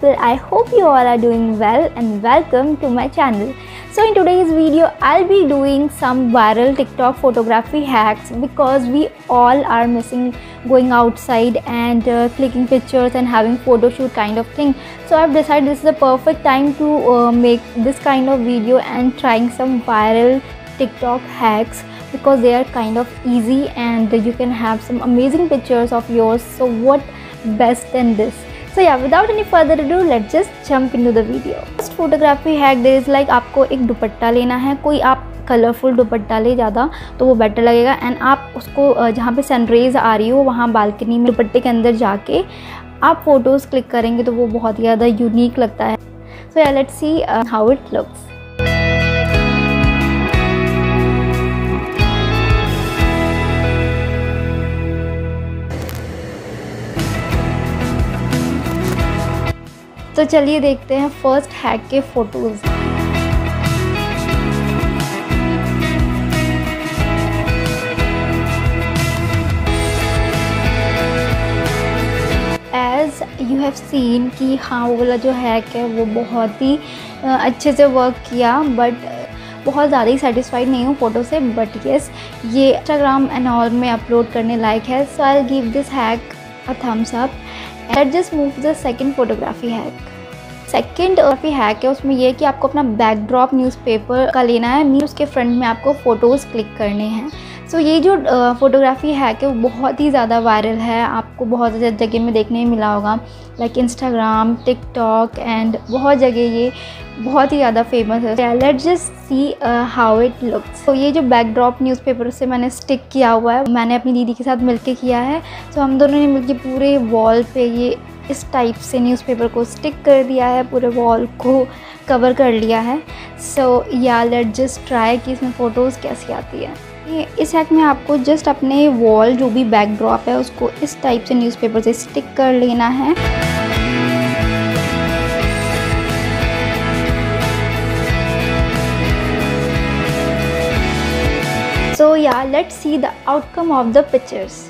people, I hope you all are doing well and welcome to my channel. So in today's video, I'll be doing some viral TikTok photography hacks because we all are missing going outside and clicking pictures and having photo shoot kind of thing. So I've decided this is the perfect time to make this kind of video and trying some viral TikTok hacks because they are kind of easy and you can have some amazing pictures of yours. So what best than this? So yeah, without any further ado, let's just jump into the video. First photography hack there is like आपको एक दुपट्टा लेना है, कोई आप colourful दुपट्टा ले ज़्यादा तो वो बेटर लगेगा एंड आप उसको जहाँ पे सनरेज आ रही हो वहाँ बालकनी में दुपट्टे के अंदर जाके आप फ़ोटोज़ क्लिक करेंगे तो वो बहुत ही ज़्यादा यूनिक लगता है. सो या let's see how it looks. तो चलिए देखते हैं फर्स्ट हैक के photos. As you have seen कि हाँ वो वाला जो हैक है वो बहुत ही अच्छे से वर्क किया बट बहुत ज़्यादा ही सेटिस्फाइड नहीं हूँ फ़ोटो से. बट येस ये इंस्टाग्राम एंड ऑल में अपलोड करने लायक है. So I will give this hack a thumbs up. Let's just move to the second photography hack. Second photography hack है उसमें यह है कि आपको अपना बैकड्रॉप न्यूज़पेपर का लेना है मीन उसके फ्रंट में आपको फ़ोटोज़ क्लिक करने हैं. सो ये जो फोटोग्राफी हैक है वो बहुत ही ज़्यादा वायरल है, आपको बहुत ज़्यादा जगह में देखने में मिला होगा लाइक इंस्टाग्राम, टिकटॉक एंड बहुत जगह ये बहुत ही ज़्यादा फेमस है. Let's just see how it looks. तो ये जो बैकड्रॉप न्यूज़पेपर से मैंने स्टिक किया हुआ है मैंने अपनी दीदी के साथ मिलके किया है. सो हम दोनों ने मिलके पूरे वॉल पे ये इस टाइप से न्यूज़पेपर को स्टिक कर दिया है, पूरे वॉल को कवर कर लिया है. सो या लेट्स जस्ट ट्राई कि इसमें फ़ोटोज़ कैसी आती है. इस हैक में आपको जस्ट अपने वॉल जो भी बैकड्रॉप है उसको इस टाइप से न्यूज़पेपर से स्टिक कर लेना है. So yeah, let's see the outcome of the pictures.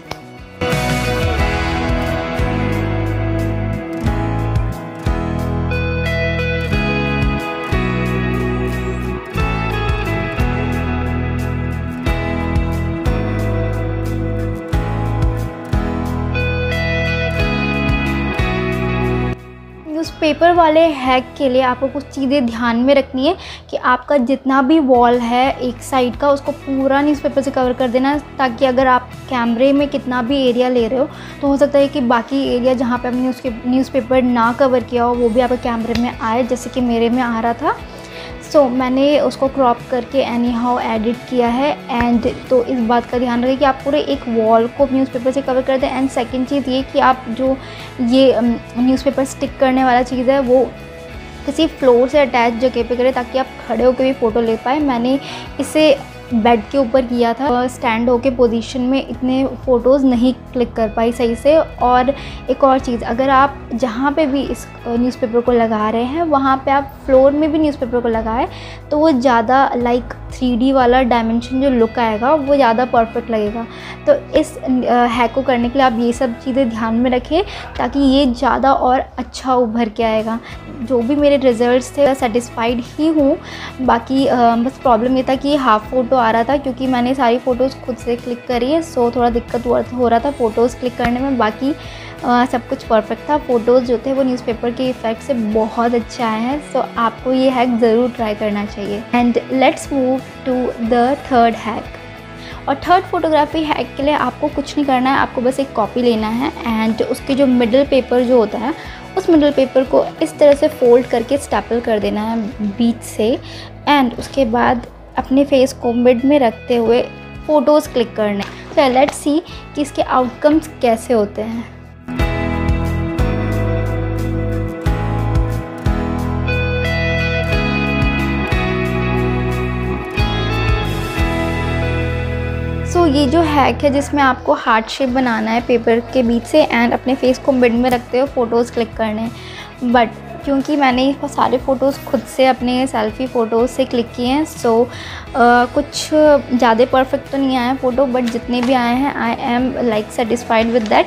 Paper वाले हैक के लिए आपको कुछ चीज़ें ध्यान में रखनी है कि आपका जितना भी वॉल है एक साइड का उसको पूरा न्यूज़पेपर से कवर कर देना ताकि अगर आप कैमरे में कितना भी एरिया ले रहे हो तो हो सकता है कि बाकी एरिया जहाँ पे आपने उसके न्यूज़पेपर ना कवर किया हो वो भी आपके कैमरे में आए जैसे कि मेरे में आ रहा था. सो मैंने उसको क्रॉप करके एनी हाउ एडिट किया है एंड तो इस बात का ध्यान रखें कि आप पूरे एक वॉल को न्यूज़पेपर से कवर कर दें. एंड सेकंड चीज़ ये कि आप जो ये न्यूज़पेपर स्टिक करने वाला चीज़ है वो किसी फ्लोर से अटैच जगह पे करें ताकि आप खड़े होकर भी फ़ोटो ले पाए. मैंने इसे बेड के ऊपर किया था, स्टैंड होके पोजीशन में इतने फ़ोटोज़ नहीं क्लिक कर पाई सही से. और एक और चीज़, अगर आप जहाँ पे भी इस न्यूज़पेपर को लगा रहे हैं वहाँ पे आप फ्लोर में भी न्यूज़पेपर को लगाएं तो वो ज़्यादा लाइक 3D वाला डायमेंशन जो लुक आएगा वो ज़्यादा परफेक्ट लगेगा. तो इस हैक को करने के लिए आप ये सब चीज़ें ध्यान में रखें ताकि ये ज़्यादा और अच्छा उभर के आएगा. जो भी मेरे रिजल्ट्स थे सेटिस्फाइड ही हूँ. बाकी बस प्रॉब्लम ये था कि हाफ फ़ोटो आ रहा था क्योंकि मैंने सारी फ़ोटोज़ खुद से क्लिक करी है. सो थोड़ा दिक्कत हो रहा था फ़ोटोज़ क्लिक करने में. बाकी सब कुछ परफेक्ट था. फ़ोटोज़ जो थे वो न्यूज़पेपर के इफ़ेक्ट से बहुत अच्छे आए हैं. सो आपको ये हैक ज़रूर ट्राई करना चाहिए. And let's move to the third hack. और थर्ड फोटोग्राफी हैक के लिए आपको कुछ नहीं करना है, आपको बस एक कॉपी लेना है एंड उसके जो मिडल पेपर जो होता है उस मिडल पेपर को इस तरह से फोल्ड करके स्टैपल कर देना है बीच से एंड उसके बाद अपने फेस को मिड में रखते हुए फ़ोटोज़ क्लिक करने. तो लेट्स सी कि इसके आउटकम्स कैसे होते हैं. सो ये जो हैक है जिसमें आपको हार्ट शेप बनाना है पेपर के बीच से एंड अपने फेस को मिड में रखते हुए फ़ोटोज़ क्लिक करने हैं. बट क्योंकि मैंने ये सारे फ़ोटोज़ खुद से अपने सेल्फ़ी फ़ोटोज़ से क्लिक किए हैं। सो कुछ ज़्यादा परफेक्ट तो नहीं आए फ़ोटो, बट जितने भी आए हैं I am like satisfied with that.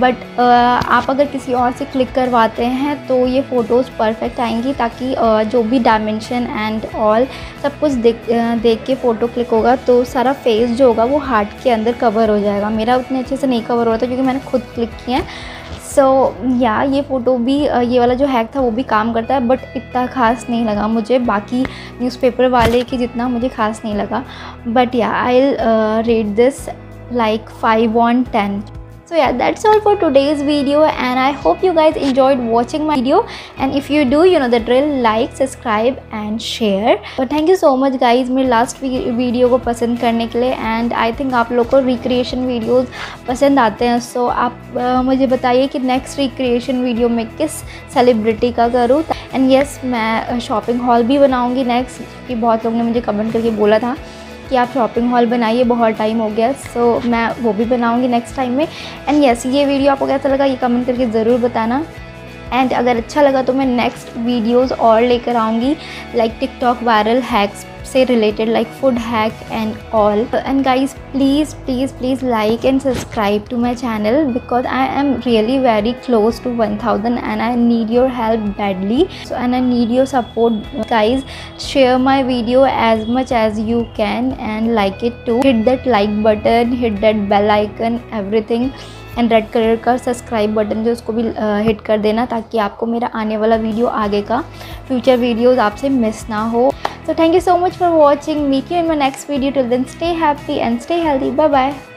But आप अगर किसी और से क्लिक करवाते हैं तो ये फ़ोटोज़ परफेक्ट आएंगी, ताकि जो भी डायमेंशन एंड ऑल सब कुछ देख के फ़ोटो क्लिक होगा तो सारा फेस जो होगा वो हार्ट के अंदर कवर हो जाएगा। मेरा उतने अच्छे से नहीं कवर हुआ था क्योंकि मैंने खुद क्लिक किए हैं। सो या ये फ़ोटो भी, ये वाला जो हैक था वो भी काम करता है, बट इतना ख़ास नहीं लगा मुझे बाकी न्यूज़पेपर वाले की जितना मुझे ख़ास नहीं लगा। But yeah I rate this like 5 on 10. So yeah, that's all for today's video, and I hope you guys enjoyed watching my video, and if you do, you know the drill, like, subscribe and share. But thank you so much guys मेरे last video को पसंद करने के लिए, and I think आप लोग को recreation videos पसंद आते हैं। So आप मुझे बताइए कि next recreation video में किस celebrity का करूँ। And yes, मैं shopping hall भी बनाऊँगी next, क्योंकि बहुत लोगों ने मुझे comment करके बोला था कि आप शॉपिंग हॉल बनाइए, बहुत टाइम हो गया। सो मैं वो भी बनाऊंगी नेक्स्ट टाइम में। एंड यस, ये वीडियो आपको कैसा लगा ये कमेंट करके ज़रूर बताना। एंड अगर अच्छा लगा तो मैं नेक्स्ट वीडियोस और लेकर आऊँगी, लाइक टिकटॉक वायरल हैक्स से related, like food hack and all. And guys please please please like and subscribe to my channel, because I am really very close to 1000 and I need your help badly. So and I need your support guys, share my video as much as you can and like it too. Hit that like button, hit that bell icon, everything. And red colour का subscribe button जो, उसको भी hit कर देना, ताकि आपको मेरा आने वाला वीडियो, आगे का फ्यूचर वीडियोज़ आपसे मिस ना हो। So thank you so much for watching. Meet you in my next video. Till then, stay happy and stay healthy. Bye bye.